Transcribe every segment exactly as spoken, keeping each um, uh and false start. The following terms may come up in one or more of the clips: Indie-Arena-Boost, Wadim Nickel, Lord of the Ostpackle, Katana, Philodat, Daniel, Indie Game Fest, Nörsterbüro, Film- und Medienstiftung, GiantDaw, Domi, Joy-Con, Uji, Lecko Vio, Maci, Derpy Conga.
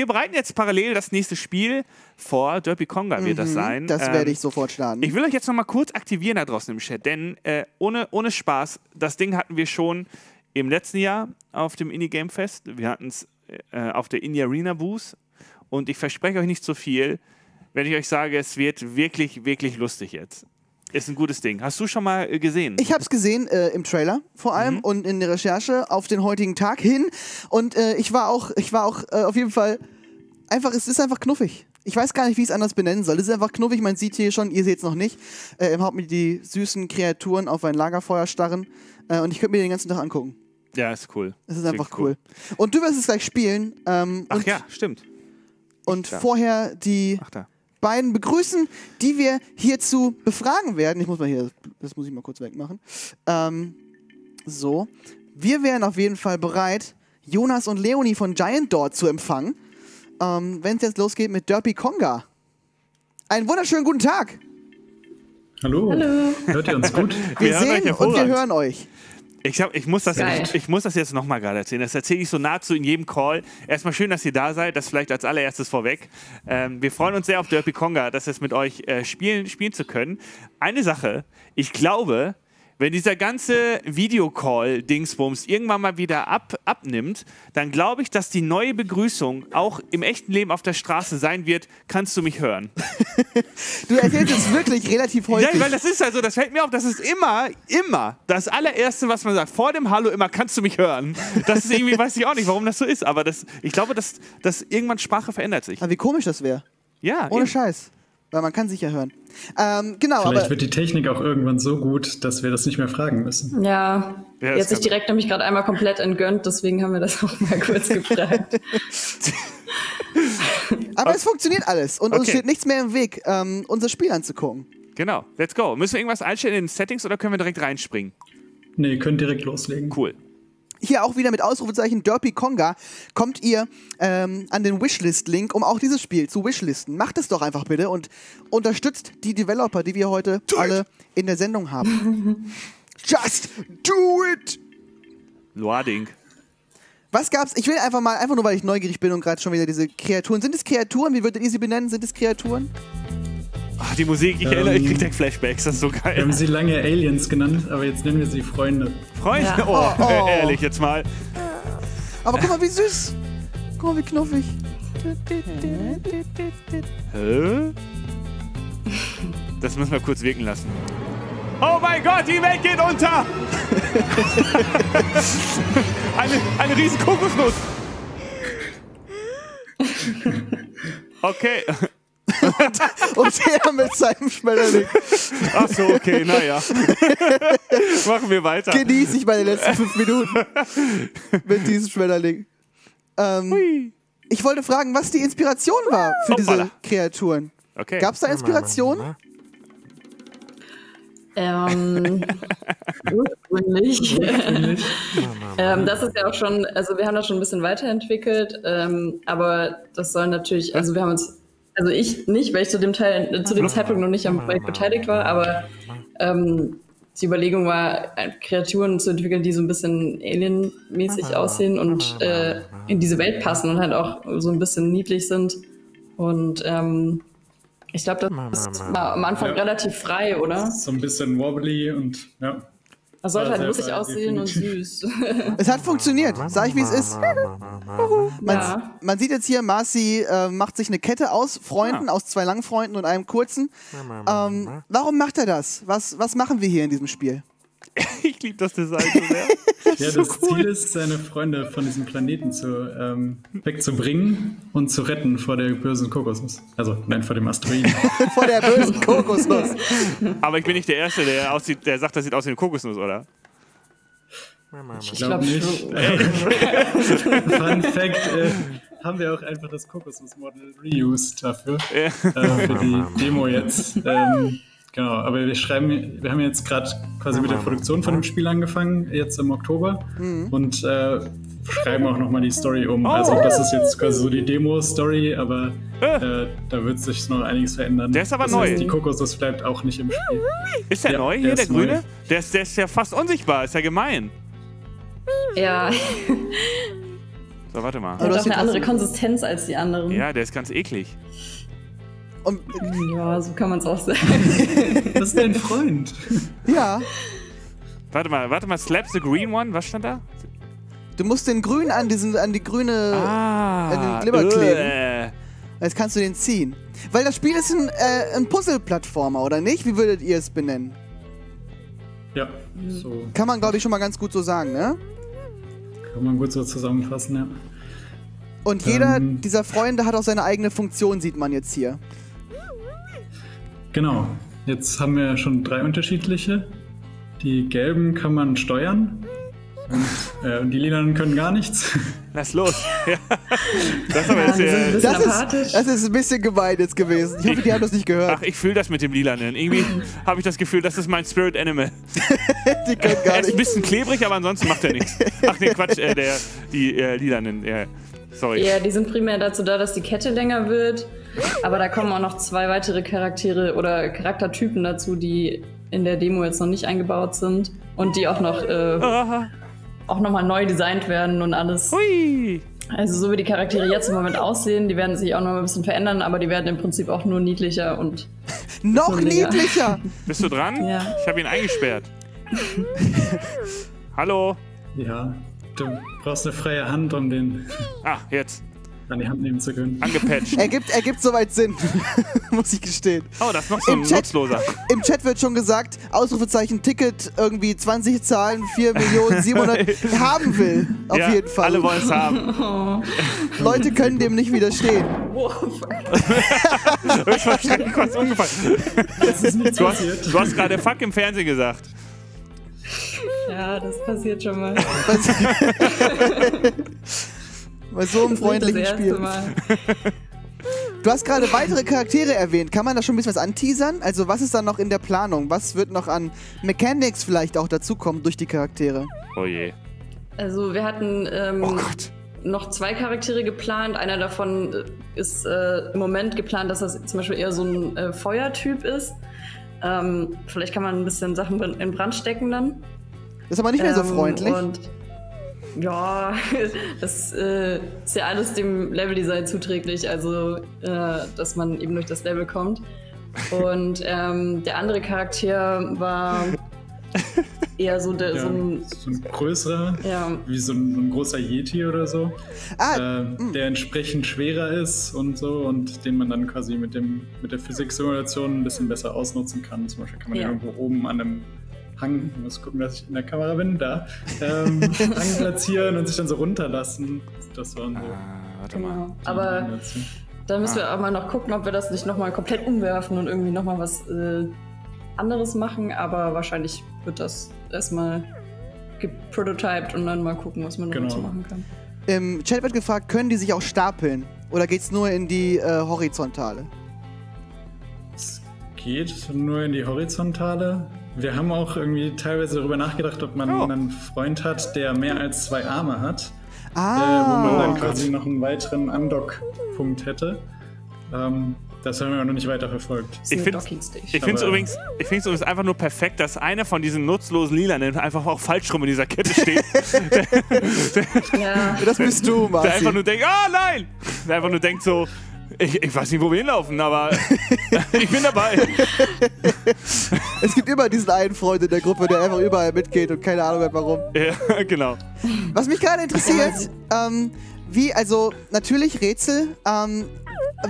Wir bereiten jetzt parallel das nächste Spiel vor. Derpy Conga wird mhm, das sein. Das ähm, werde ich sofort starten. Ich will euch jetzt noch mal kurz aktivieren da draußen im Chat, denn äh, ohne, ohne Spaß, das Ding hatten wir schon im letzten Jahr auf dem Indie-Game-Fest. Wir hatten es äh, auf der Indie-Arena-Boost. Und ich verspreche euch nicht so viel, wenn ich euch sage, es wird wirklich, wirklich lustig jetzt. Ist ein gutes Ding. Hast du schon mal äh, gesehen? Ich habe es gesehen, äh, im Trailer vor allem mhm. und in der Recherche auf den heutigen Tag hin. Und äh, ich war auch, ich war auch äh, auf jeden Fall einfach, es ist einfach knuffig. Ich weiß gar nicht, wie ich es anders benennen soll. Es ist einfach knuffig, man sieht hier schon, ihr seht es noch nicht, äh, im Hauptmenü die süßen Kreaturen auf ein Lagerfeuer starren. Äh, und ich könnte mir den ganzen Tag angucken. Ja, ist cool. Es ist einfach cool. cool. Und du wirst es gleich spielen. Ähm, Ach und, ja, stimmt. Und ich, vorher die... Ach, da. Beiden begrüßen, die wir hierzu befragen werden. Ich muss mal hier, das muss ich mal kurz wegmachen. Ähm, so. Wir wären auf jeden Fall bereit, Jonas und Leonie von GiantDaw zu empfangen, ähm, wenn es jetzt losgeht mit Derpy Conga. Einen wunderschönen guten Tag! Hallo! Hallo. Hört ihr uns gut? Wir, wir sehen und wir hören euch. Ich, hab, ich, muss das, ich, ich muss das jetzt nochmal gerade erzählen. Das erzähle ich so nahezu in jedem Call. Erstmal schön, dass ihr da seid. Das vielleicht als allererstes vorweg. Ähm, wir freuen uns sehr auf Derpy Conga, das jetzt mit euch äh, spielen, spielen zu können. Eine Sache, ich glaube, wenn dieser ganze Videocall-Dingsbums irgendwann mal wieder ab, abnimmt, dann glaube ich, dass die neue Begrüßung auch im echten Leben auf der Straße sein wird. Kannst du mich hören? Du erzählst es wirklich relativ häufig. Ja, weil das ist also, das fällt mir auf, das ist immer, immer das allererste, was man sagt, vor dem Hallo immer, kannst du mich hören? Das ist irgendwie, weiß ich auch nicht, warum das so ist, aber das, ich glaube, dass, dass irgendwann Sprache verändert sich. Aber wie komisch das wäre. Ja. Ohne eben. Scheiß. Weil man kann sich ja hören. Ähm, genau, Vielleicht aber wird die Technik auch irgendwann so gut, dass wir das nicht mehr fragen müssen. Ja, ja jetzt sich direkt nämlich gerade einmal komplett entgönnt, deswegen haben wir das auch mal kurz gefragt. Aber es funktioniert alles und okay. Uns steht nichts mehr im Weg, ähm, unser Spiel anzugucken. Genau, let's go. Müssen wir irgendwas einstellen in den Settings oder können wir direkt reinspringen? Nee, können direkt loslegen. Cool. Hier auch wieder mit Ausrufezeichen Derpy Conga kommt ihr ähm, an den Wishlist-Link, um auch dieses Spiel zu wishlisten. Macht es doch einfach bitte und unterstützt die Developer, die wir heute do alle it. in der Sendung haben. Just do it! Loading. Was gab's? Ich will einfach mal, einfach nur weil ich neugierig bin und gerade schon wieder diese Kreaturen. Sind es Kreaturen? Wie würdet ihr sie benennen? Sind es Kreaturen? Ach, die Musik, ich erinnere, ähm, ich krieg direkt Flashbacks, das ist so geil. Wir haben sie lange Aliens genannt, aber jetzt nennen wir sie Freunde. Freunde? Ja. Oh, oh, oh, ehrlich, jetzt mal. Aber guck mal, wie süß. Guck mal, wie knuffig. Hä? Das müssen wir kurz wirken lassen. Oh mein Gott, die Welt geht unter! eine, eine riesen Kokosnuss. Okay. Und der mit seinem Schmetterling. Ach so, okay, naja. Machen wir weiter. Genieße ich meine letzten fünf Minuten mit diesem Schmetterling. Ähm, ich wollte fragen, was die Inspiration war für diese Kreaturen. Okay. Gab es da Inspiration? Ähm, ursprünglich. ähm, das ist ja auch schon, also wir haben das schon ein bisschen weiterentwickelt, ähm, aber das soll natürlich, also wir haben uns Also ich nicht, weil ich zu dem, Teil, zu dem Zeitpunkt noch nicht am Projekt beteiligt war, aber ähm, die Überlegung war, Kreaturen zu entwickeln, die so ein bisschen alienmäßig aussehen und äh, in diese Welt passen und halt auch so ein bisschen niedlich sind. Und ähm, ich glaube, das ist am Anfang ja. relativ frei, oder? So ein bisschen wobbly und ja. Das sollte halt lustig aussehen und süß. Es hat funktioniert, sag ich wie es ist. Man, ja. man sieht jetzt hier, Marci äh, macht sich eine Kette aus Freunden, ja. aus zwei langen Freunden und einem kurzen. Ähm, warum macht er das? Was, was machen wir hier in diesem Spiel? Ich liebe das Design so sehr. Ja, das so cool. Ziel ist, seine Freunde von diesem Planeten zu, ähm, wegzubringen und zu retten vor der bösen Kokosnuss. Also, nein, vor dem Asteroiden. Vor der bösen Kokosnuss. Aber ich bin nicht der Erste, der, aussieht, der sagt, das sieht aus wie eine Kokosnuss, oder? Ich glaube nicht. Fun Fact, äh, haben wir auch einfach das Kokosnuss-Model reused dafür. Ja. Äh, für die Demo jetzt. Ähm, Genau, aber wir schreiben, wir haben jetzt gerade quasi mit der Produktion von dem Spiel angefangen, jetzt im Oktober, mhm. und äh, schreiben auch nochmal die Story um. Oh. Also das ist jetzt quasi so die Demo-Story, aber äh, da wird sich noch einiges verändern. Der ist aber das neu. Heißt, die Kokosnuss bleibt auch nicht im Spiel. Ist der ja, neu hier, der, der Grüne? Der ist, der ist ja fast unsichtbar, ist ja gemein. Ja. So, warte mal. Der hat auch eine andere Konsistenz als die anderen. Ja, der ist ganz eklig. Und ja, so kann man es auch sagen. Das ist dein Freund. Ja. Warte mal, warte mal, slap the green one. Was stand da? Du musst den grün an, diesen, an die grüne ah, an den Glibber kleben. Äh. Jetzt kannst du den ziehen. Weil das Spiel ist ein, äh, ein Puzzle-Plattformer, oder nicht? Wie würdet ihr es benennen? Ja, so. Kann man, glaube ich, schon mal ganz gut so sagen, ne? Kann man gut so zusammenfassen, ja. Und jeder ähm, dieser Freunde hat auch seine eigene Funktion, sieht man jetzt hier. Genau. Jetzt haben wir schon drei unterschiedliche. Die gelben kann man steuern. Und äh, die Lilanen können gar nichts. Lass los. Ja. Das, ja, aber ist, äh, das, ist, das ist ein bisschen gemein jetzt gewesen. Ich hoffe, die haben das nicht gehört. Ach, ich fühle das mit dem Lilanen. Irgendwie habe ich das Gefühl, das ist mein Spirit Animal. Die können gar er ist nicht. Ein bisschen klebrig, aber ansonsten macht er nichts. Ach nee, Quatsch, äh, der, die äh, Lilanen. Äh, sorry. Ja, die sind primär dazu da, dass die Kette länger wird. Aber da kommen auch noch zwei weitere Charaktere oder Charaktertypen dazu, die in der Demo jetzt noch nicht eingebaut sind. Und die auch noch... Äh, auch nochmal neu designt werden und alles. Hui. Also so wie die Charaktere jetzt im Moment aussehen, die werden sich auch noch mal ein bisschen verändern, aber die werden im Prinzip auch nur niedlicher und... Noch niedlicher! Bist du dran? Ja. Ich habe ihn eingesperrt. Hallo? Ja, du brauchst eine freie Hand, um den... Ah, jetzt. ...an die Hand nehmen zu können. Angepatcht. Er gibt, er gibt soweit Sinn, muss ich gestehen. Oh, das ist noch so ein nutzloser. Im Chat wird schon gesagt, Ausrufezeichen Ticket, irgendwie zwanzig Zahlen, vier Millionen siebenhundert haben will, auf ja, jeden Fall. Alle wollen es haben. Oh. Leute können dem nicht widerstehen. Oh, fuck. Ich war schrecklich kurz umgefallen. Das ist nicht du, hast, du hast gerade fuck im Fernsehen gesagt. Ja, das passiert schon mal. Bei so einem freundlichen Spiel. Du hast gerade weitere Charaktere erwähnt. Kann man da schon ein bisschen was anteasern? Also was ist da noch in der Planung? Was wird noch an Mechanics vielleicht auch dazukommen durch die Charaktere? Oh je. Also wir hatten ähm, oh Gott. noch zwei Charaktere geplant. Einer davon ist äh, im Moment geplant, dass das zum Beispiel eher so ein äh, Feuertyp ist. Ähm, vielleicht kann man ein bisschen Sachen in Brand stecken dann. Das ist aber nicht mehr ähm, so freundlich. Und ja, das äh, ist ja alles dem Leveldesign zuträglich, also äh, dass man eben durch das Level kommt. Und ähm, der andere Charakter war eher so der... Ja, so, ein, so ein größerer, ja. wie so ein, so ein großer Yeti oder so, ah, äh, der entsprechend schwerer ist und so und den man dann quasi mit, dem, mit der Physiksimulation ein bisschen besser ausnutzen kann. Zum Beispiel kann man ja. irgendwo oben an einem... Hang, ich muss gucken, dass ich in der Kamera bin, da, ähm, Hang platzieren und sich dann so runterlassen. Das waren so. Ah, warte mal. Genau. Aber da müssen ah. wir aber noch gucken, ob wir das nicht nochmal komplett umwerfen und irgendwie nochmal was äh, anderes machen, aber wahrscheinlich wird das erstmal geprototyped und dann mal gucken, was man genau. dazu machen kann. Im Chat wird gefragt, können die sich auch stapeln oder geht's nur in die äh, Horizontale? Es geht nur in die Horizontale. Wir haben auch irgendwie teilweise darüber nachgedacht, ob man oh. einen Freund hat, der mehr als zwei Arme hat, ah. äh, wo man dann quasi noch einen weiteren Undock-Punkt hätte. Ähm, das haben wir noch nicht weiter verfolgt. Ich finde es übrigens, übrigens einfach nur perfekt, dass einer von diesen nutzlosen Lilanen einfach auch falsch rum in dieser Kette steht. Ja. Das bist du, Marci. Der einfach nur denkt, ah oh, nein! Der einfach nur denkt so, Ich, ich weiß nicht, wo wir hinlaufen, aber ich bin dabei. Es gibt immer diesen einen Freund in der Gruppe, der einfach überall mitgeht und keine Ahnung mehr warum. Ja, genau. Was mich gerade interessiert, ähm, wie, also natürlich Rätsel, ähm,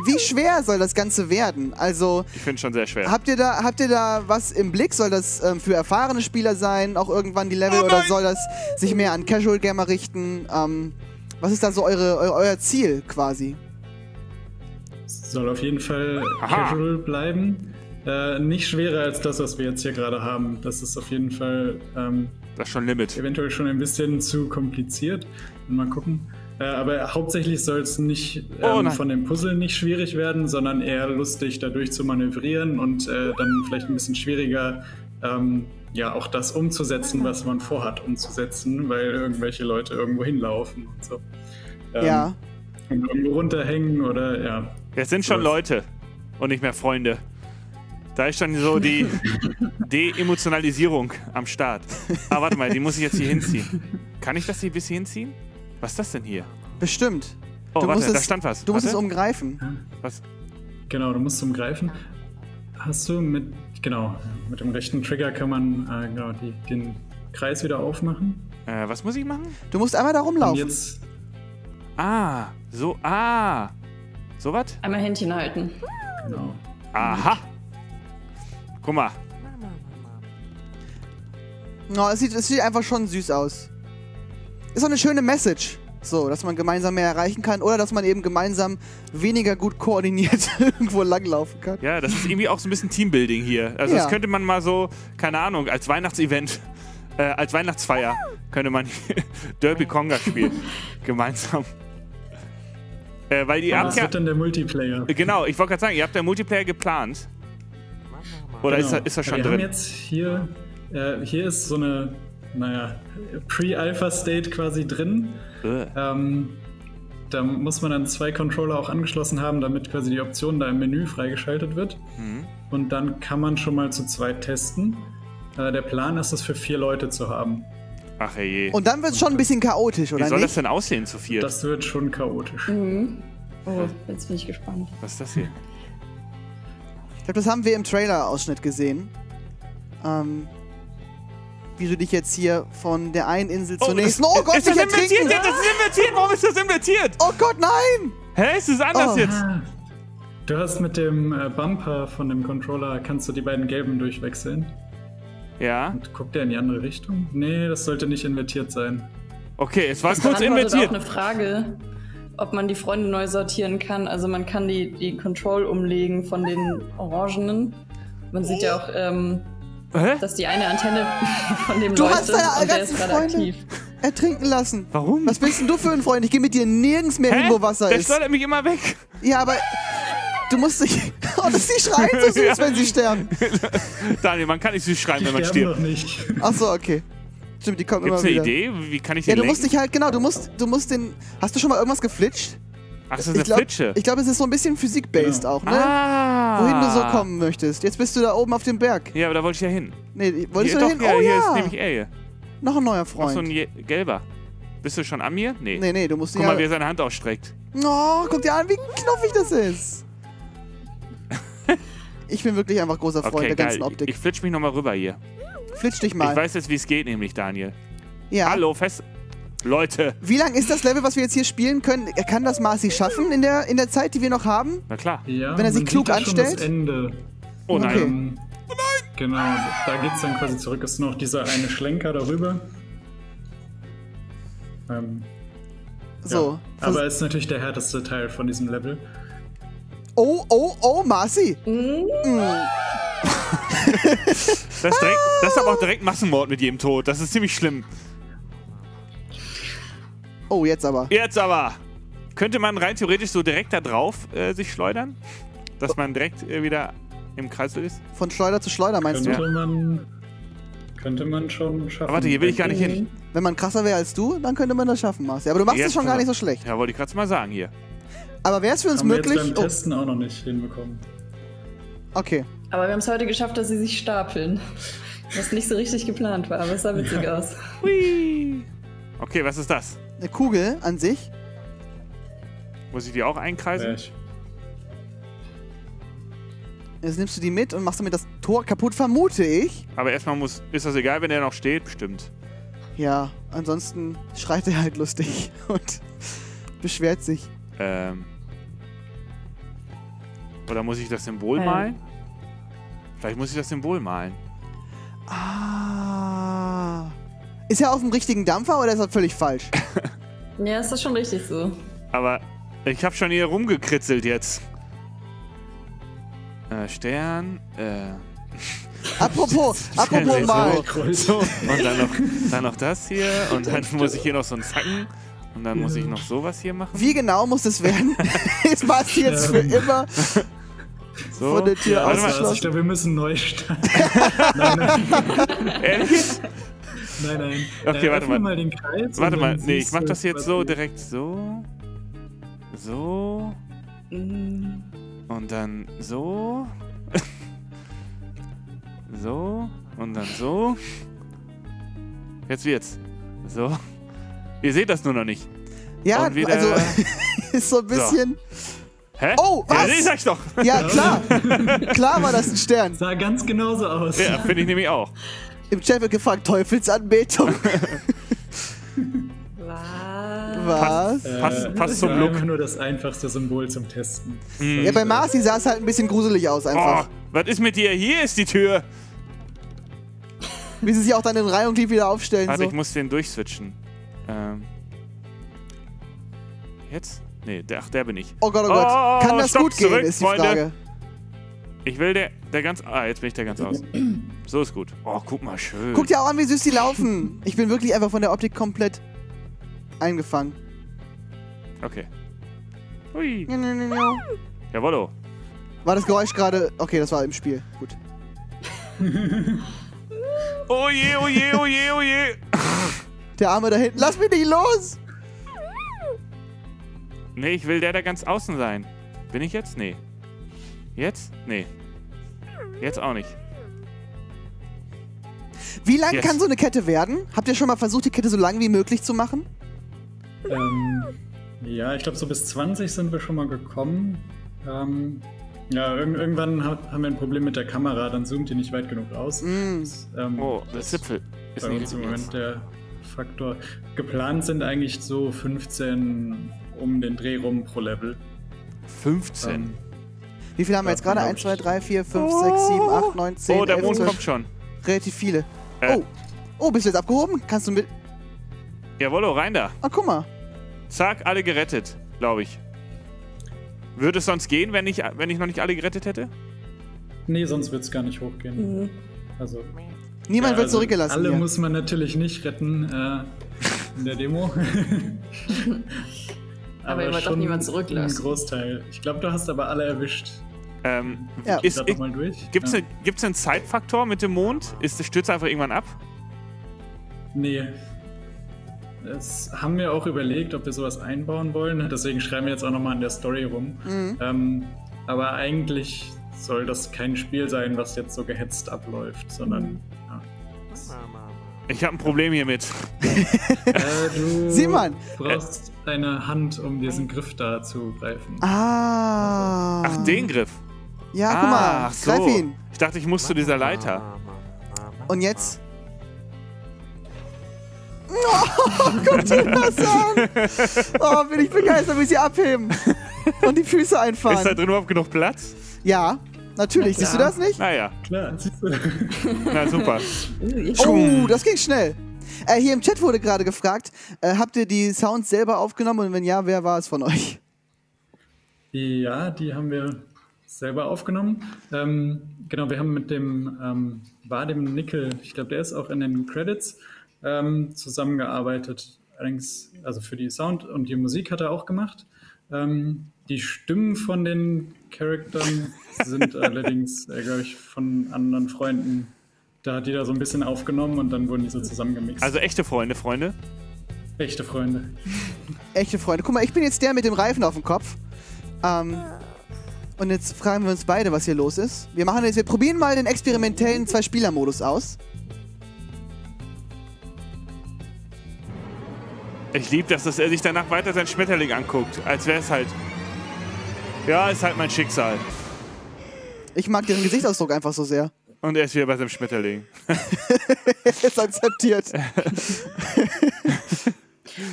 wie schwer soll das Ganze werden? Also, ich finde es schon sehr schwer. Habt ihr da, habt ihr da was im Blick? Soll das ähm, für erfahrene Spieler sein, auch irgendwann die Level, oh oder soll das sich mehr an Casual Gamer richten? Ähm, was ist da so eure, eu, euer Ziel quasi? Soll auf jeden Fall casual bleiben. Äh, nicht schwerer als das, was wir jetzt hier gerade haben. Das ist auf jeden Fall ähm, das ist schon Limit. Eventuell schon ein bisschen zu kompliziert. Mal gucken. Äh, aber hauptsächlich soll es nicht ähm, oh von dem Puzzle nicht schwierig werden, sondern eher lustig dadurch zu manövrieren und äh, dann vielleicht ein bisschen schwieriger ähm, ja auch das umzusetzen, was man vorhat umzusetzen, weil irgendwelche Leute irgendwo hinlaufen und so. Ähm, ja. Und irgendwo runterhängen oder ja. Jetzt sind schon Leute und nicht mehr Freunde. Da ist schon so die De-Emotionalisierung am Start. Ah, warte mal, die muss ich jetzt hier hinziehen. Kann ich das hier bis hier hinziehen? Was ist das denn hier? Bestimmt. Oh, du warte, musst es, da stand was. Du musst warte. es umgreifen. Ja. Was? Genau, du musst es umgreifen. Hast du mit, genau, mit dem rechten Trigger kann man äh, genau, die, den Kreis wieder aufmachen. Äh, was muss ich machen? Du musst einmal da rumlaufen. Und jetzt. Ah, so, ah. So was? Einmal Händchen halten. Genau. Aha. Guck mal. No, es sieht, es sieht einfach schon süß aus. Ist auch eine schöne Message. So, dass man gemeinsam mehr erreichen kann oder dass man eben gemeinsam weniger gut koordiniert irgendwo langlaufen kann. Ja, das ist irgendwie auch so ein bisschen Teambuilding hier. Also ja. Das könnte man mal so, keine Ahnung, als Weihnachtsevent, äh, als Weihnachtsfeier könnte man Derpy Conga spielen. Gemeinsam. Äh, weil ihr habt ja, wird dann der Multiplayer. Genau, ich wollte gerade sagen, ihr habt ja Multiplayer geplant. Oder genau. ist, das, ist das schon Wir drin? Wir haben jetzt hier, äh, hier ist so eine, naja, Pre-Alpha-State quasi drin. Ähm, da muss man dann zwei Controller auch angeschlossen haben, damit quasi die Option da im Menü freigeschaltet wird. Mhm. Und dann kann man schon mal zu zweit testen. Äh, der Plan ist, das für vier Leute zu haben. Ach je. Und dann wird es schon ein bisschen chaotisch, oder? Wie soll nicht? das denn aussehen zu viert? Das wird schon chaotisch. Mhm. Oh, jetzt bin ich gespannt. Was ist das hier? Ich glaube, das haben wir im Trailer-Ausschnitt gesehen. Ähm... wie du dich jetzt hier von der einen Insel zur oh, nächsten... Oh Gott, ist das invertiert? Das ist invertiert! Warum ist das invertiert? Oh Gott, nein! Hä, ist es anders oh. jetzt? Du hast mit dem Bumper von dem Controller, kannst du die beiden gelben durchwechseln. Ja. Und guckt der in die andere Richtung? Nee, das sollte nicht invertiert sein. Okay, es war das kurz invertiert. Das ist auch eine Frage, ob man die Freunde neu sortieren kann. Also man kann die, die Control umlegen von den Orangenen. Man sieht ja auch... Ähm, Hä? Dass die eine Antenne von dem Du Leuchte hast deine ganzen Freunde aktiv. ertrinken lassen. Warum? Was bist denn du für ein Freund? Ich gehe mit dir nirgends mehr Hä? hin, wo Wasser Der ist. Der schleudert mich immer weg. Ja, aber du musst dich... Oh, dass die schreien so süß, ja. wenn sie sterben. Daniel, man kann nicht süß schreien, die wenn man stirbt. Noch nicht. Ach so, okay. Stimmt, die kommen Gibt's immer wieder. Gibt's eine Idee? Wie kann ich den Ja, du lenken? musst dich halt... Genau, du musst, du musst den... Hast du schon mal irgendwas geflitscht? Ach, das ist eine ich glaub, Flitsche. Ich glaube, es ist so ein bisschen Physik-based ja. auch, ne? Ah. Wohin du so kommen möchtest. Jetzt bist du da oben auf dem Berg. Ja, aber da wollte ich ja hin. Nee, wolltest hier, du doch, hin? Ja, oh, hier ja. ist nämlich Elge. Noch ein neuer Freund. Noch so ein gelber. Bist du schon an mir? Nee. Nee, nee, du musst Guck ja mal, wie er seine Hand ausstreckt. Oh, guck dir an, wie knuffig das ist. Ich bin wirklich einfach großer Freund okay, der ganzen geil. Optik. Ich flitsch mich nochmal rüber hier. Flitsch dich mal. Ich weiß jetzt, wie es geht, nämlich, Daniel. Ja. Hallo, fest... Leute. Wie lang ist das Level, was wir jetzt hier spielen können? Kann das Marcy schaffen in der, in der Zeit, die wir noch haben? Na klar. Ja, wenn er sich klug anstellt? Das Ende. Oh nein. Okay. Ähm, oh nein. Genau, da geht's dann quasi zurück. Ist noch dieser eine Schlenker darüber. Ähm, so. Ja. Aber ist natürlich der härteste Teil von diesem Level. Oh, oh, oh, Marcy. Mm. Das, ist direkt, das ist aber auch direkt Massenmord mit jedem Tod. Das ist ziemlich schlimm. Oh, jetzt aber. Jetzt aber! Könnte man rein theoretisch so direkt da drauf äh, sich schleudern? Dass man direkt äh, wieder im Kreis ist? Von Schleuder zu Schleuder, meinst könnte du? Man, könnte man schon schaffen. Aber warte, hier will ich gar nicht hin. Wenn man krasser wäre als du, dann könnte man das schaffen, Marcel. Aber du machst jetzt es schon gar nicht so schlecht. Ja, wollte ich gerade mal sagen hier. Aber wäre es für uns Haben möglich... Haben wir jetzt beim oh. Testen auch noch nicht hinbekommen. Okay. Aber wir haben es heute geschafft, dass sie sich stapeln. Was nicht so richtig geplant war, aber es sah witzig ja. aus. Hui. Okay, was ist das? Eine Kugel an sich. Muss ich die auch einkreisen? Echt? Jetzt nimmst du die mit und machst damit das Tor kaputt, vermute ich. Aber erstmal muss, ist das egal, wenn der noch steht, bestimmt. Ja, ansonsten schreit er halt lustig und beschwert sich. Ähm. Oder muss ich das Symbol ähm. malen? Vielleicht muss ich das Symbol malen. Ah. Ist er auf dem richtigen Dampfer oder ist das völlig falsch? Ja, ist das schon richtig so. Aber ich habe schon hier rumgekritzelt jetzt. Äh, Stern, äh... Apropos, apropos Mal. So. Und dann noch, dann noch das hier und dann muss ich hier noch so einen Zacken und dann muss ich noch sowas hier machen. Wie genau muss es werden? Jetzt war es jetzt für immer... So. Von der Tür ja, ausgeschlossen. Ich glaube, wir müssen neu starten. Nein, nein. Ehrlich? Nein, nein. Okay, äh, warte mal. mal den Kreis warte mal, nee, ich mach das jetzt so direkt so. So. Und dann so. So. Und dann so. Jetzt wird's. So. Ihr seht das nur noch nicht. Ja, und wieder, also ist so ein bisschen... So. Hä? Oh, was? Ja, ich sag's doch. Ja, klar. Klar war das ein Stern. Sah ganz genauso aus. Ja, finde ich nämlich auch. Im Chat wird gefragt, Teufelsanbetung. Was? Passt, passt, äh, passt zum Look. Nur das einfachste Symbol zum Testen. Mhm. Ja, bei Marcy sah es halt ein bisschen gruselig aus einfach. Oh, was ist mit dir? Hier ist die Tür. Wie sie sich auch dann in Reihung wieder aufstellen. Warte, so. Ich muss den durchswitchen. Ähm. Jetzt? Nee, der, ach, der bin ich. Oh Gott, oh Gott. Oh, kann das stopp, gut gehen, zurück, ist die Freunde. Frage. Ich will der, der ganz... Ah, jetzt bin ich der ganz aus. So ist gut. Oh, guck mal, schön. Guck dir auch an, wie süß die laufen. Ich bin wirklich einfach von der Optik komplett eingefangen. Okay. Hui. Ja, ja, ja, ja. Jawollo. War das Geräusch gerade... Okay, das war im Spiel. Gut. Oh je, oh je, oh je, oh je. Der Arme da hinten. Lass mich nicht los! Nee, ich will der da ganz außen sein. Bin ich jetzt? Nee. Jetzt? Nee. Jetzt auch nicht. Wie lang yes. kann so eine Kette werden? Habt ihr schon mal versucht, die Kette so lang wie möglich zu machen? Ähm, ja, ich glaube, so bis zwanzig sind wir schon mal gekommen. Ähm... Ja, irg irgendwann haben wir ein Problem mit der Kamera, dann zoomt die nicht weit genug raus. Mm. Das, ähm, oh, der Zipfel ist bei uns im Moment der Faktor. Geplant sind eigentlich so fünfzehn um den Dreh rum pro Level. fünfzehn? Ähm, Wie viele haben wir jetzt gerade? eins, zwei, drei, vier, fünf, sechs, sieben, acht, neun, zehn, oh, der elf, Mond zwölf. Kommt schon. Relativ viele. Äh. Oh. Oh, bist du jetzt abgehoben? Kannst du mit... Jawollo, rein da. Ah, guck mal. Zack, alle gerettet, glaube ich. Würde es sonst gehen, wenn ich, wenn ich noch nicht alle gerettet hätte? Nee, sonst wird es gar nicht hochgehen. Mhm. Also, niemand ja, wird also zurückgelassen. Alle hier. Muss man natürlich nicht retten äh, in der Demo. aber aber schon doch niemand zurücklassen. Ein Großteil. Ich glaube, du hast aber alle erwischt. Ähm, ja. Ist, ich, mal durch. Gibt's ja. ne, einen Zeitfaktor mit dem Mond? Ist, stürzt er einfach irgendwann ab? Nee. Das haben wir auch überlegt, ob wir sowas einbauen wollen. Deswegen schreiben wir jetzt auch nochmal in der Story rum. Mhm. Ähm, aber eigentlich soll das kein Spiel sein, was jetzt so gehetzt abläuft, sondern... Ja, ich habe ein Problem hiermit. äh, du Simon. brauchst äh. eine Hand, um diesen Griff da zu greifen. Ah. Also. Ach, den Griff? Ja, ah, guck mal, ach so. Greif ihn. Ich dachte, ich muss zu dieser Leiter. Und jetzt... Oh, guck dir das an! Oh, bin ich begeistert, wie sie abheben. Und die Füße einfahren. Ist da drin überhaupt genug Platz? Ja, natürlich. Na, siehst du das nicht? Naja. Klar, siehst du. Na, super. Oh, das ging schnell. Äh, hier im Chat wurde gerade gefragt, äh, habt ihr die Sounds selber aufgenommen? Und wenn ja, wer war es von euch? Ja, die haben wir selber aufgenommen. Ähm, genau, wir haben mit dem ähm, Wadim Nickel, ich glaube, der ist auch in den Credits, Ähm, zusammengearbeitet, allerdings also für die Sound und die Musik hat er auch gemacht. Ähm, die Stimmen von den Charaktern sind allerdings, äh, glaube ich, von anderen Freunden, da hat die da so ein bisschen aufgenommen und dann wurden die so zusammengemixt. Also echte Freunde, Freunde? Echte Freunde. Echte Freunde. Guck mal, ich bin jetzt der mit dem Reifen auf dem Kopf. Ähm, und jetzt fragen wir uns beide, was hier los ist. Wir machen jetzt, wir probieren mal den experimentellen Zwei-Spieler-Modus aus. Ich liebe das, dass er sich danach weiter sein Schmetterling anguckt, als wäre es halt... Ja, ist halt mein Schicksal. Ich mag ihren Gesichtsausdruck einfach so sehr. Und er ist wieder bei seinem Schmetterling. Er ist akzeptiert.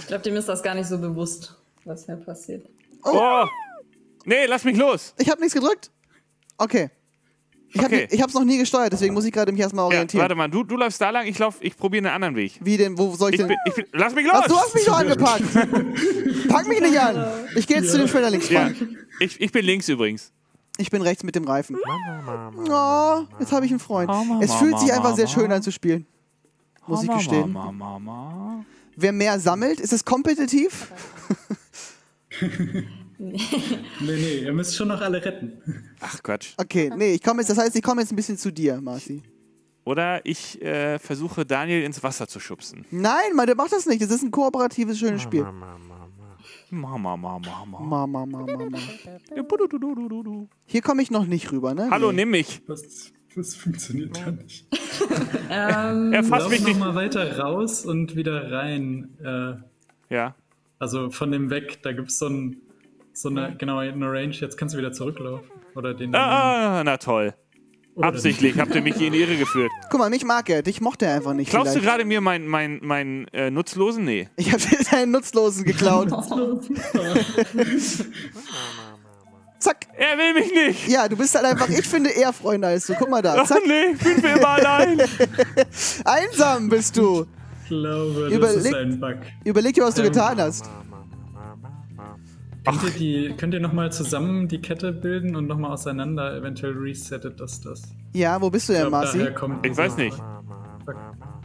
Ich glaube, dem ist das gar nicht so bewusst, was hier passiert. Oh! Oh. Nee, lass mich los! Ich habe nichts gedrückt. Okay. Ich okay. habe es noch nie gesteuert, deswegen muss ich gerade mich erstmal orientieren. Ja, warte mal, du, du läufst da lang, ich, ich probiere einen anderen Weg. Wie denn? Wo soll ich, ich denn? Bin, ich bin, lass mich los! Ach, du hast mich doch angepackt! Pack mich nicht an! Ich gehe jetzt ja. zu dem Schmetterlingspark. Ja. Ich, ich bin links übrigens. Ich bin rechts mit dem Reifen. Oh, jetzt habe ich einen Freund. Es fühlt sich einfach sehr schön an zu spielen. Muss ich gestehen. Wer mehr sammelt, ist es kompetitiv? Nee. nee, nee, ihr müsst schon noch alle retten. Ach Quatsch. Okay, nee, ich komme jetzt, das heißt, ich komme jetzt ein bisschen zu dir, Marci. Oder ich äh, versuche, Daniel ins Wasser zu schubsen. Nein, Mann, der macht das nicht. Das ist ein kooperatives, schönes Spiel. Mama, Mama, Mama. Mama, Mama, Mama. Hier komme ich noch nicht rüber, ne? Hallo, nee. nimm mich. Das, das funktioniert ja nicht. ähm, er fasst mich nicht. Lauf noch mal weiter raus und wieder rein. Äh, ja. Also von dem weg, da gibt es so, ein, so eine, genau, eine Range, jetzt kannst du wieder zurücklaufen. Oder den ah, na toll. Oder absichtlich habt ihr mich hier in die Irre geführt. Guck mal, mich mag er, dich mochte er einfach nicht. Klaust vielleicht. du gerade mir meinen mein, mein, mein, äh, Nutzlosen? Nee. Ich hab dir deinen Nutzlosen geklaut. Zack. Er will mich nicht. Ja, du bist halt einfach, ich finde eher Freunde als du. Guck mal da. Zack. Oh, nee, ich bin für immer allein. Einsam bist du. Ich glaube, überleg, das ist ein Bug. Überleg dir, was du ähm, getan hast. Könnt ihr, die, könnt ihr nochmal zusammen die Kette bilden und nochmal auseinander? Eventuell resettet das das. Ja, wo bist du denn, Marci? Ich weiß nicht.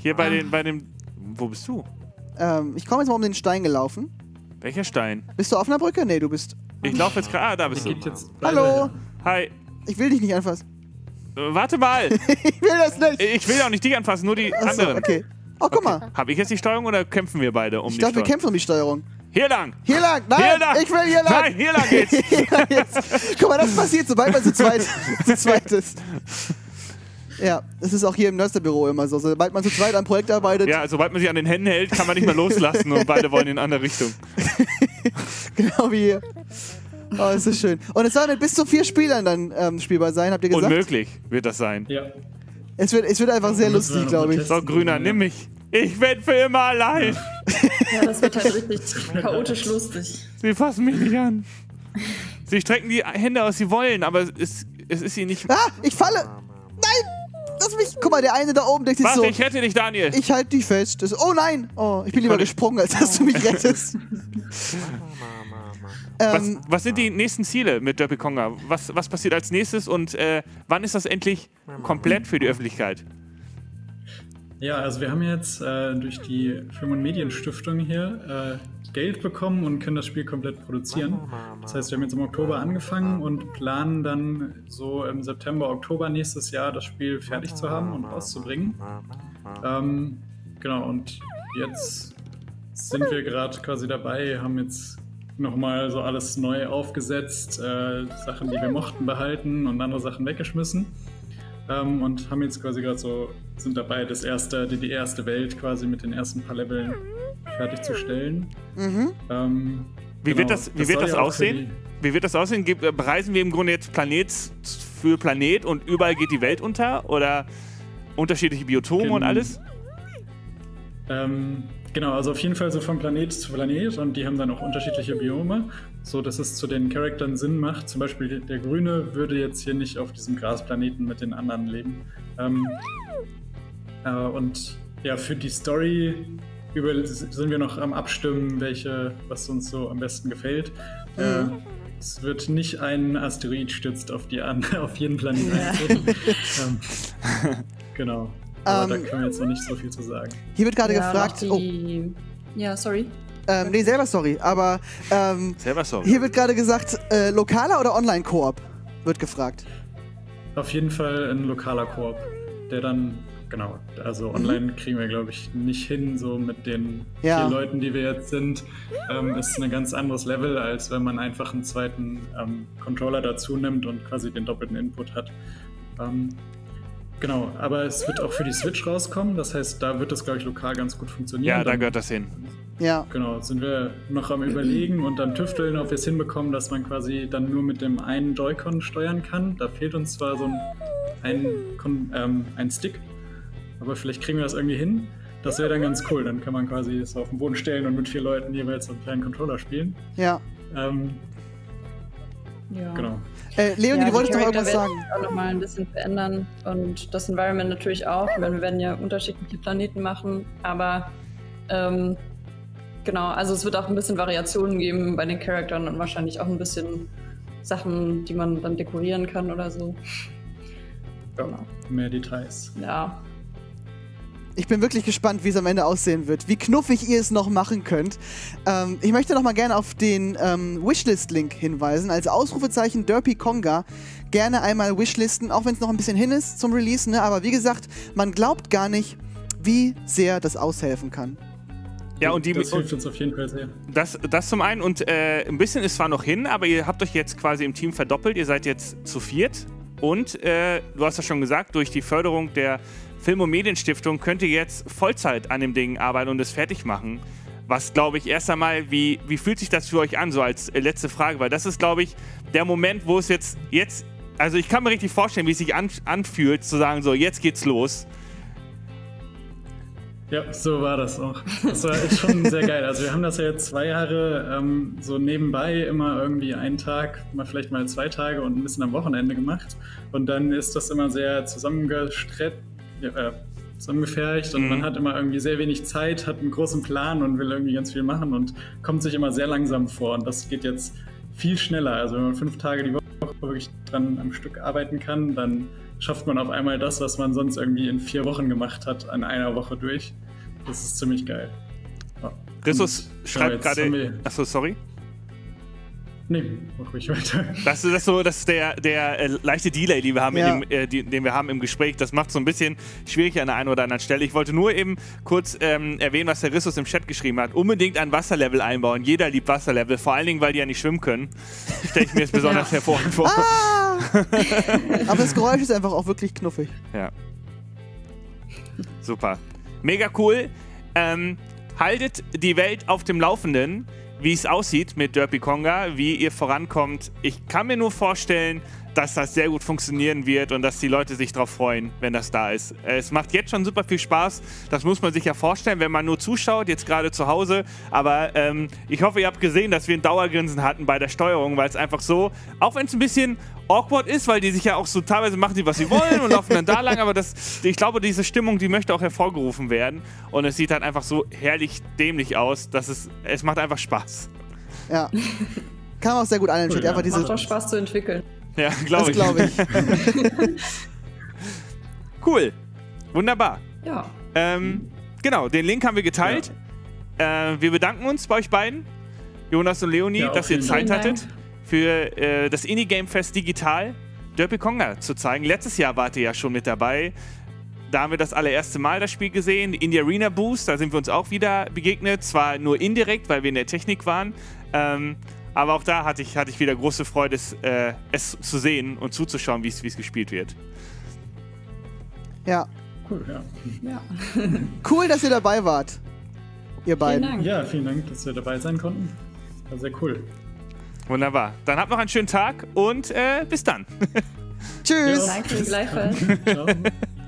Hier bei, den, bei dem... Wo bist du? Ähm, ich komme jetzt mal um den Stein gelaufen. Welcher Stein? Bist du auf einer Brücke? Nee, du bist... Ich laufe jetzt gerade... Ah, da bist du. Hallo! Hi. Ich will dich nicht anfassen. Äh, warte mal! Ich will das nicht! Ich will auch nicht dich anfassen, nur die Achso, anderen. Okay. Oh, guck okay. mal. Hab ich jetzt die Steuerung oder kämpfen wir beide um ich die glaub, Steuerung? Ich glaube, wir kämpfen um die Steuerung. Hier lang! Hier lang! Nein! Hier lang. Ich will hier lang! Nein, hier lang geht's! Hier lang geht's. Guck mal, das passiert, sobald man zu zweit, zu zweit ist. Ja, das ist auch hier im Nörsterbüro immer so. Sobald man zu zweit an Projekt arbeitet... Ja, sobald man sich an den Händen hält, kann man nicht mehr loslassen und beide wollen in eine andere Richtung. Genau wie hier. Oh, ist das schön. Und es soll mit bis zu vier Spielern dann ähm, spielbar sein, habt ihr gesagt? Unmöglich wird das sein. Ja. Es wird, es wird einfach sehr lustig, glaube ich. So, Grüner, nimm mich. Ich werde für immer allein. Ja, das wird halt richtig chaotisch lustig. Sie fassen mich nicht an. Sie strecken die Hände aus, sie wollen, aber es, es ist sie nicht... Ah, ich falle! Nein! Lass mich! Guck mal, der eine da oben denkt sich so... Warte, ich rette dich, Daniel. Ich halte dich fest. Das, oh nein! Oh, ich bin ich lieber gesprungen, als dass du mich rettest. was, was sind die nächsten Ziele mit Derpy Conga? Was, was passiert als nächstes und äh, wann ist das endlich komplett für die Öffentlichkeit? Ja, also wir haben jetzt äh, durch die Film- und Medienstiftung hier äh, Geld bekommen und können das Spiel komplett produzieren. Das heißt, wir haben jetzt im Oktober angefangen und planen dann so im September, Oktober nächstes Jahr das Spiel fertig zu haben und rauszubringen. Ähm, genau, und jetzt sind wir gerade quasi dabei, haben jetzt nochmal so alles neu aufgesetzt, äh, Sachen, die wir mochten, behalten und andere Sachen weggeschmissen. Um, und haben jetzt quasi gerade so, sind dabei, das erste, die, die erste Welt quasi mit den ersten paar Leveln fertigzustellen. Mhm. Um, wie genau, wird das, wie das, wird das aussehen? Wie wird das aussehen? Bereisen wir im Grunde jetzt Planet für Planet und überall geht die Welt unter? Oder unterschiedliche Biotome Gen und alles? Ähm, genau, also auf jeden Fall so von Planet zu Planet und die haben dann auch unterschiedliche Biome, so dass es zu den Charakteren Sinn macht. Zum Beispiel der Grüne würde jetzt hier nicht auf diesem Grasplaneten mit den anderen leben. Ähm, äh, und ja, für die Story über, sind wir noch am Abstimmen, welche, was uns so am besten gefällt. Mhm. Äh, Es wird nicht ein Asteroid stützt auf die an, auf jeden Planeten. Ja. ähm, genau. Aber um, da können wir jetzt noch nicht so viel zu sagen. Hier wird gerade ja, gefragt... Oh. Ja, sorry. Ähm, nee, selber sorry, aber... Ähm, selber sorry. Hier wird gerade gesagt, äh, lokaler oder Online-Koop? Wird gefragt. Auf jeden Fall ein lokaler Koop. Der dann, genau, also online kriegen wir, glaube ich, nicht hin, so mit den ja. vier Leuten, die wir jetzt sind. Ähm, ist ein ganz anderes Level, als wenn man einfach einen zweiten ähm, Controller dazu nimmt und quasi den doppelten Input hat. Ähm, Genau, aber es wird auch für die Switch rauskommen, das heißt, da wird das, glaube ich, lokal ganz gut funktionieren. Ja, da gehört das hin. Ja. Genau, sind wir noch am Überlegen und am Tüfteln, ob wir es hinbekommen, dass man quasi dann nur mit dem einen Joy-Con steuern kann. Da fehlt uns zwar so ein, ein, ähm, ein Stick, aber vielleicht kriegen wir das irgendwie hin. Das wäre dann ganz cool, dann kann man quasi es auf den Boden stellen und mit vier Leuten jeweils so einen kleinen Controller spielen. Ja. Ähm, Ja. Genau. Äh, Leonie, ja, du wolltest doch irgendwas sagen. Die Charakter werden sich auch nochmal ein bisschen verändern und das Environment natürlich auch, weil wir werden ja unterschiedliche Planeten machen, aber ähm, genau, also es wird auch ein bisschen Variationen geben bei den Charakteren und wahrscheinlich auch ein bisschen Sachen, die man dann dekorieren kann oder so. Ja, genau. Mehr Details. Ja. Ich bin wirklich gespannt, wie es am Ende aussehen wird, wie knuffig ihr es noch machen könnt. Ähm, ich möchte noch mal gerne auf den ähm, Wishlist-Link hinweisen. Als Ausrufezeichen Derpy Conga gerne einmal wishlisten, auch wenn es noch ein bisschen hin ist zum Release. Ne? Aber wie gesagt, man glaubt gar nicht, wie sehr das aushelfen kann. Ja, und die, das hilft uns auf jeden Fall sehr. Das, das zum einen und äh, ein bisschen ist zwar noch hin, aber ihr habt euch jetzt quasi im Team verdoppelt. Ihr seid jetzt zu viert und äh, du hast ja schon gesagt, durch die Förderung der Film- und Medienstiftung könnt ihr jetzt Vollzeit an dem Ding arbeiten und es fertig machen. Was, glaube ich, erst einmal, wie, wie fühlt sich das für euch an, so als letzte Frage? Weil das ist, glaube ich, der Moment, wo es jetzt, jetzt, also ich kann mir richtig vorstellen, wie es sich an, anfühlt, zu sagen, so, jetzt geht's los. Ja, so war das auch. Das war echt schon sehr geil. Also wir haben das ja jetzt zwei Jahre ähm, so nebenbei immer irgendwie einen Tag, mal vielleicht mal zwei Tage und ein bisschen am Wochenende gemacht. Und dann ist das immer sehr zusammengestreckt, äh, zusammengefercht und mhm. man hat immer irgendwie sehr wenig Zeit, hat einen großen Plan und will irgendwie ganz viel machen und kommt sich immer sehr langsam vor. Und das geht jetzt viel schneller. Also wenn man fünf Tage die Woche wirklich dran am Stück arbeiten kann, dann schafft man auf einmal das, was man sonst irgendwie in vier Wochen gemacht hat, an einer Woche durch. Das ist ziemlich geil. Ja. Christus und, schreibt ja, gerade... Achso, sorry. Nee, mach ruhig weiter. Das ist, das so, das ist der, der äh, leichte Delay, die wir haben ja. in dem, äh, die, den wir haben im Gespräch. Das macht es so ein bisschen schwierig an der einen oder anderen Stelle. Ich wollte nur eben kurz ähm, erwähnen, was der Christus im Chat geschrieben hat. Unbedingt ein Wasserlevel einbauen. Jeder liebt Wasserlevel. Vor allen Dingen, weil die ja nicht schwimmen können. Stelle ich mir jetzt besonders ja. hervorragend vor. Ah! Aber das Geräusch ist einfach auch wirklich knuffig. Ja. Super. Mega cool. Ähm, haltet die Welt auf dem Laufenden, wie es aussieht mit Derpy Conga, wie ihr vorankommt. Ich kann mir nur vorstellen, dass das sehr gut funktionieren wird und dass die Leute sich drauf freuen, wenn das da ist. Es macht jetzt schon super viel Spaß. Das muss man sich ja vorstellen, wenn man nur zuschaut, jetzt gerade zu Hause. Aber ähm, ich hoffe, ihr habt gesehen, dass wir ein Dauergrinsen hatten bei der Steuerung, weil es einfach so, auch wenn es ein bisschen awkward ist, weil die sich ja auch so teilweise machen, die was sie wollen und laufen dann da lang, aber das, ich glaube, diese Stimmung, die möchte auch hervorgerufen werden. Und es sieht halt einfach so herrlich dämlich aus, dass es, es macht einfach Spaß. Ja, kann man auch sehr gut an. Cool, ja. Einfach diese macht auch Spaß zu entwickeln. Ja, glaube ich. Glaub ich. Cool. Wunderbar. Ja. Ähm, genau, den Link haben wir geteilt. Ja. Äh, wir bedanken uns bei euch beiden, Jonas und Leonie, ja, dass ihr Zeit Dank. hattet, für äh, das Indie Game Fest digital Derpy Conga zu zeigen. Letztes Jahr wart ihr ja schon mit dabei. Da haben wir das allererste Mal das Spiel gesehen. Indie-Arena-Boost, da sind wir uns auch wieder begegnet. Zwar nur indirekt, weil wir in der Technik waren. Ähm, Aber auch da hatte ich, hatte ich wieder große Freude, es, äh, es zu sehen und zuzuschauen, wie es gespielt wird. Ja. Cool, ja. ja. Cool, dass ihr dabei wart, ihr beiden. Vielen Dank. Ja, vielen Dank, dass wir dabei sein konnten. War sehr cool. Wunderbar. Dann habt noch einen schönen Tag und äh, bis dann. Tschüss. Ja, danke, gleichfalls.